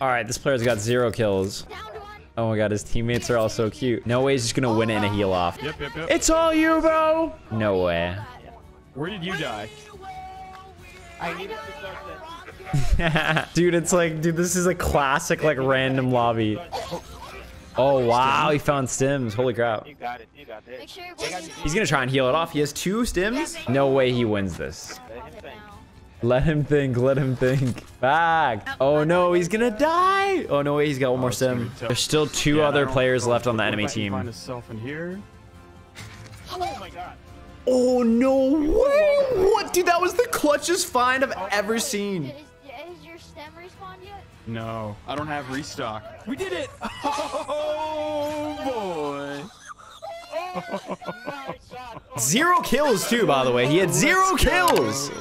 All right, this player's got 0 kills. Oh my god, his teammates are all so cute. No way he's just gonna win it in a heal off. Yep, yep, yep. It's all you, bro. No way. Where did you die? I needed to start this. Dude, it's like, dude, this is a classic, like, random lobby. Oh, wow, he found stims. Holy crap. You got it. You got it. He's gonna try and heal it off. He has 2 stims. No way he wins this. Let him think. Let him think. Back. Oh no, he's gonna die. Oh no way, he's got 1 more sim. There's still 2 other players left on the enemy team. Find himself in here. Oh my god. Oh no way! What, dude? That was the clutchest find I've ever seen. Is your stem respawned yet? No, I don't have restock. We did it! Oh boy. 0 kills too, by the way. He had 0 kills.